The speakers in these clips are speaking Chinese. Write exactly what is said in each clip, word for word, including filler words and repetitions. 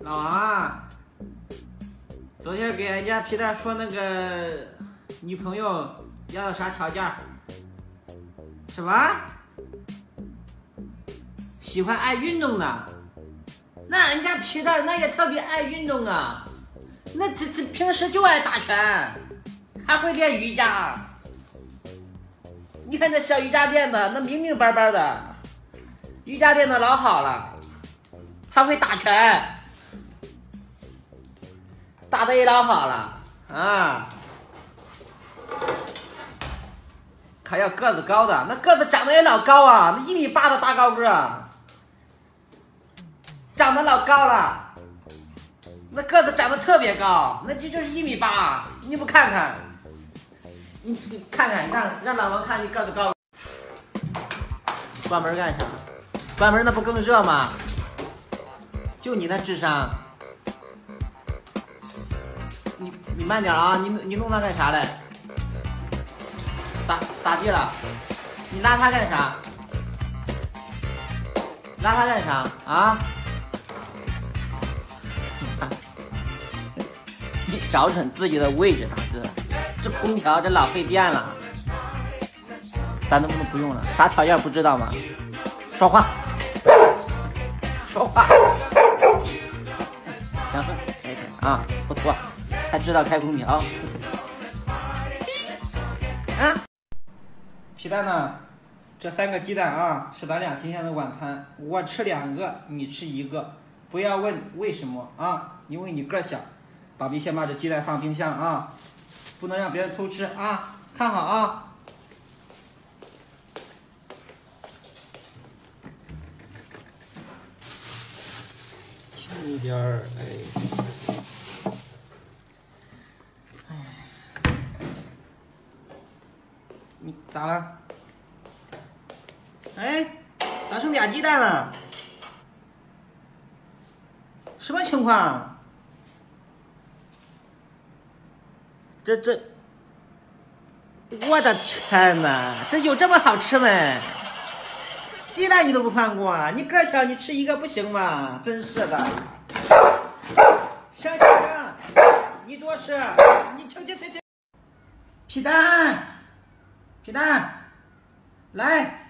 老王，昨天给人家皮蛋说那个女朋友要的啥条件？什么？喜欢爱运动的？那人家皮蛋那也特别爱运动啊，那这这平时就爱打拳，还会练瑜伽。你看那小瑜伽垫子，那明明白白的，瑜伽垫子老好了，还会打拳。 打的也老好了啊，还要个子高的，那个子长得也老高啊，那一米八的大高个，长得老高了，那个子长得特别高，那这就是一米八，你不看看，你看看，让让老王看你个子高。关门干啥？关门那不更热吗？就你那智商。 你你慢点啊！你你弄它干啥嘞？咋咋地了？你拉它干啥？拉它干啥啊？你找准自己的位置，大哥！这空调这老费电了，咱能不能不用了？啥条件不知道吗？说话，说话，行，没事啊，不错。 还知道开空调、哦、啊！皮蛋呢？这三个鸡蛋啊，是咱俩今天的晚餐。我吃两个，你吃一个。不要问为什么啊，因为你个小。爸比先把这鸡蛋放冰箱啊，不能让别人偷吃啊！看好啊！轻一点儿，哎。 你咋了？哎，咋剩俩鸡蛋了？什么情况？这这，我的天哪！这有这么好吃吗？鸡蛋你都不放过啊？你个小，你吃一个不行吗？真是的！行行行，你多吃，你吃吃吃吃。皮蛋。 皮蛋，来！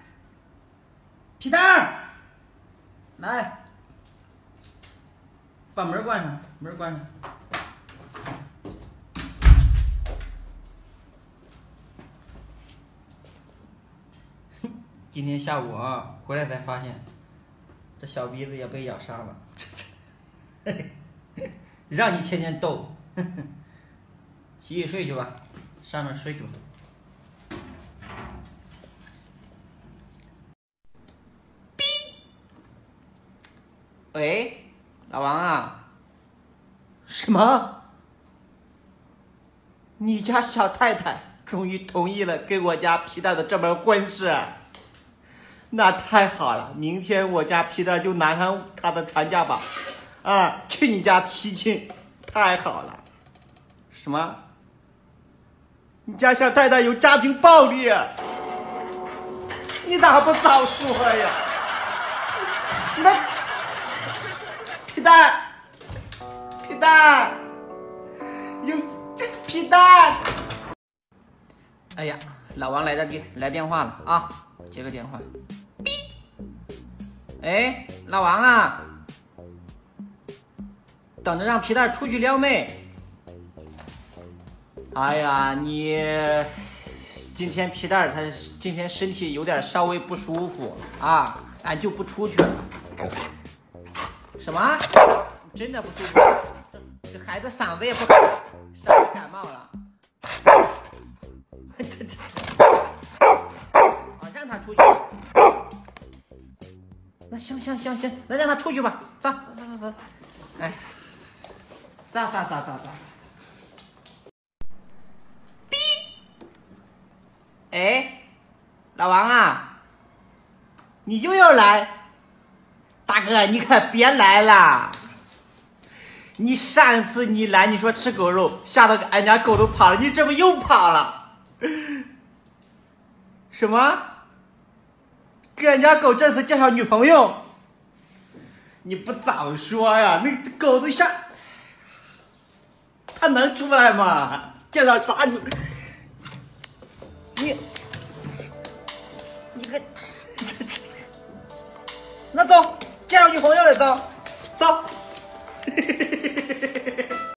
皮蛋，来！把门关上，门关上。今天下午啊，回来才发现，这小鼻子也被咬伤了。让你天天逗，洗洗睡去吧，上面睡去吧。 喂，老王啊，什么？你家小太太终于同意了跟我家皮蛋的这门婚事，那太好了！明天我家皮蛋就拿上他的传家宝，啊，去你家提亲，太好了！什么？你家小太太有家庭暴力，你咋不早说呀？那。 皮蛋，皮蛋，有这皮蛋。哎呀，老王来的电来电话了啊，接个电话。哎，老王啊，等着让皮蛋出去撩妹。哎呀，你今天皮蛋他今天身体有点稍微不舒服啊，俺就不出去了。 什么？真的不舒服？这孩子嗓子也不好，嗓子感冒了。这这，啊，让他出去。那行行行行，那让他出去吧。走走走走走。哎，走走走走走。哔。哎，老王啊，你又要来？ 大哥，你可别来了！你上次你来，你说吃狗肉，吓得俺家狗都跑了，你这不又跑了？什么？给俺家狗这次介绍女朋友？你不早说呀？那狗都吓，它能出来吗？介绍啥你？你，你个，那走，介绍女朋友来走。